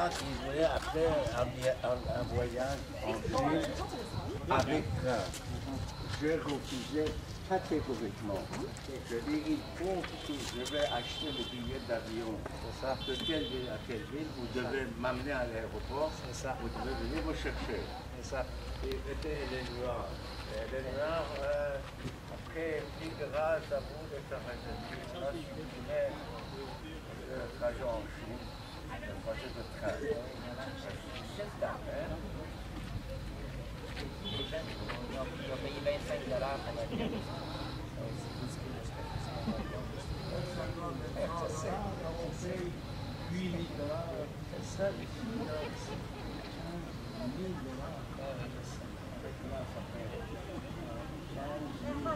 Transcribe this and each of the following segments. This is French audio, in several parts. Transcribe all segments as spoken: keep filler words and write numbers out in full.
quand ils voulaient après un, un, un voyage en ville avec train, je refusais catégoriquement. Je dis, il faut que je vais acheter le billet d'avion de telle ville à telle ville, vous devez m'amener à l'aéroport, vous devez venir me chercher. Ça. Et c'était les Noirs. Les Noirs, euh, après, plus grâce à vous de sa réception, le trajet en Chine, le projet de train. Cette affaire, les gens ont payé vingt-cinq dollars pour la vie. On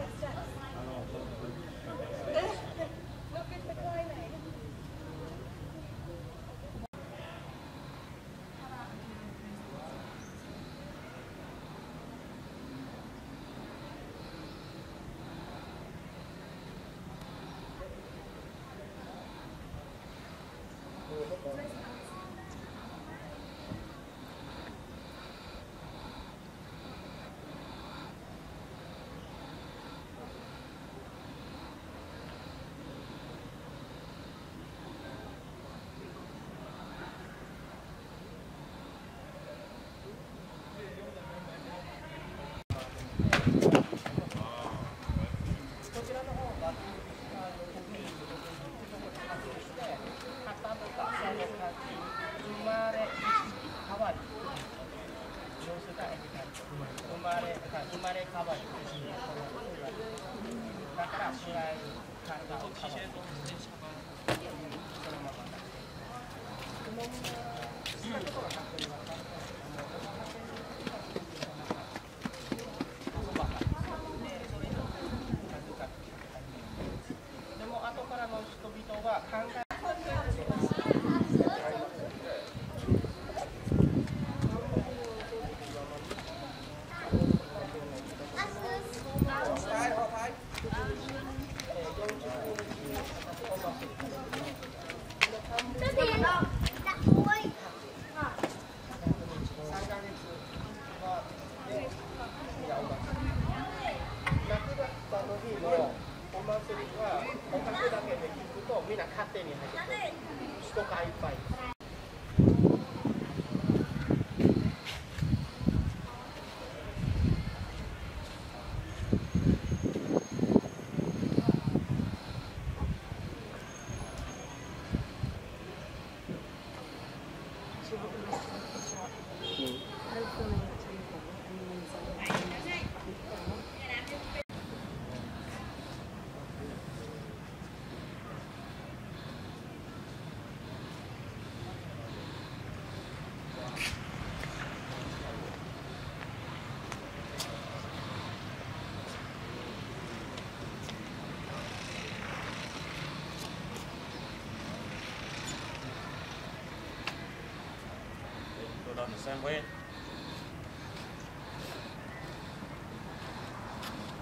the same way.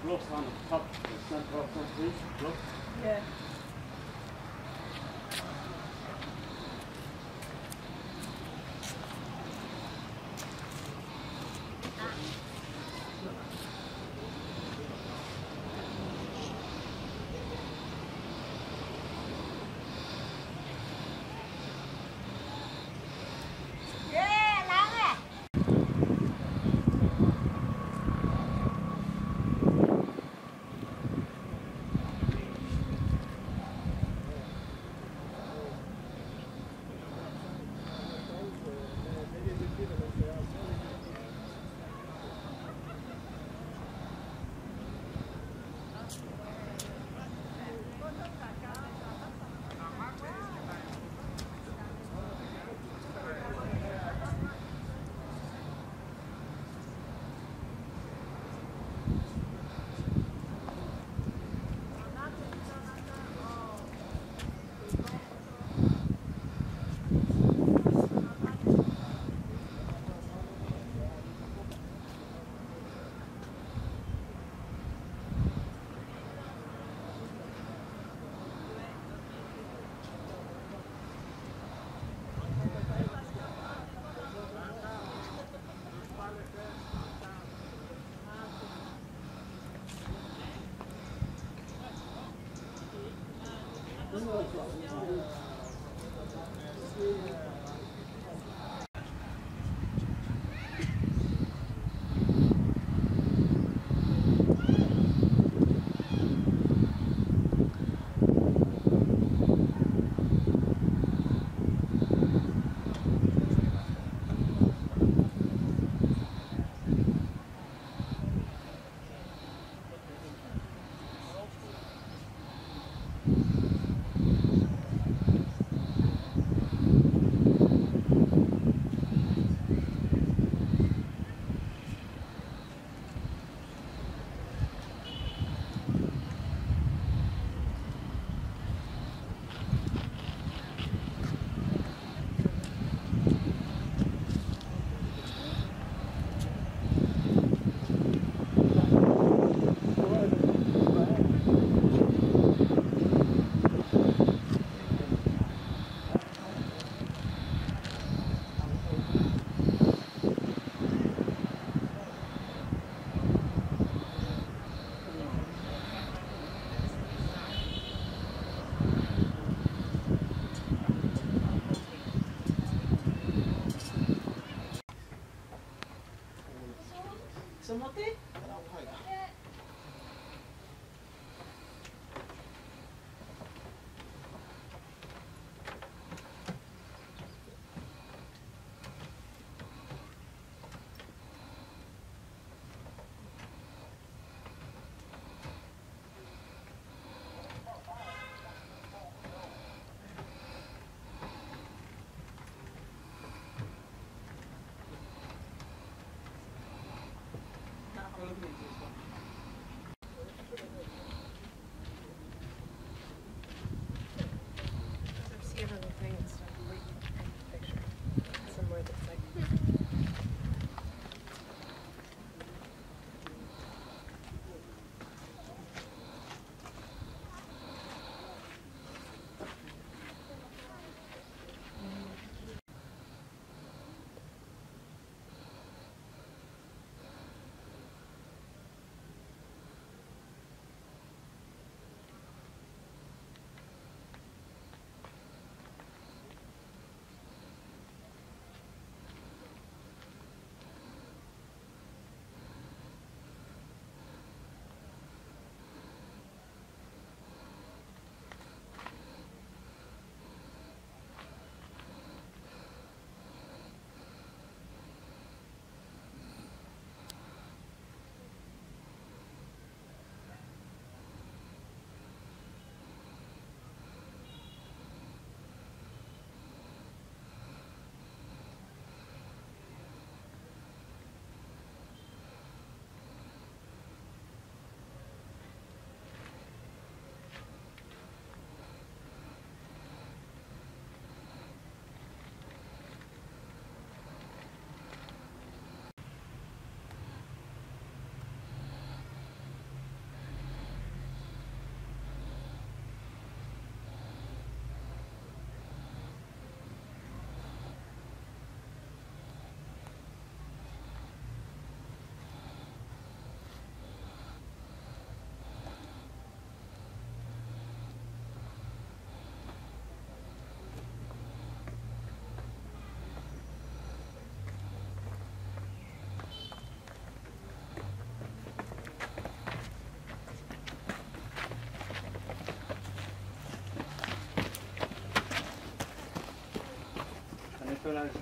Blocks on the top, the center of the bridge, blocks? Yeah. Gracias.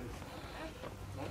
Donne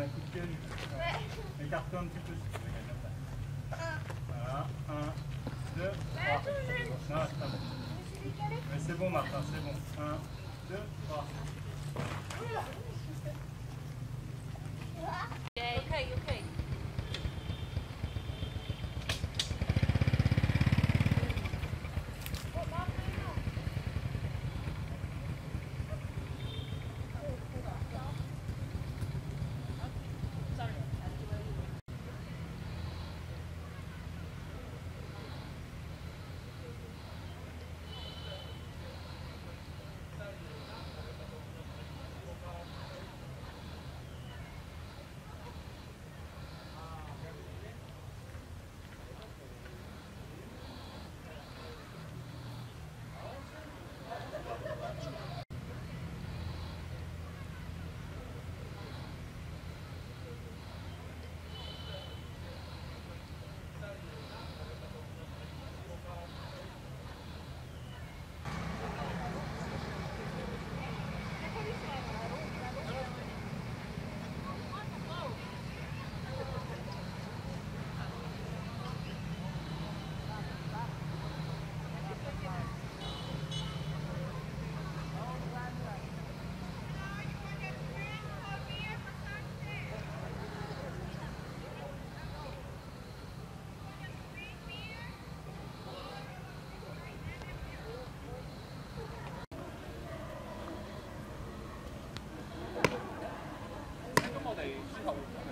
un coup de gueule. Écarte-toi un petit peu. un, un, deux, trois. Mais c'est bon, Martin, c'est bon. un, deux, trois. Okay, okay. Thank you.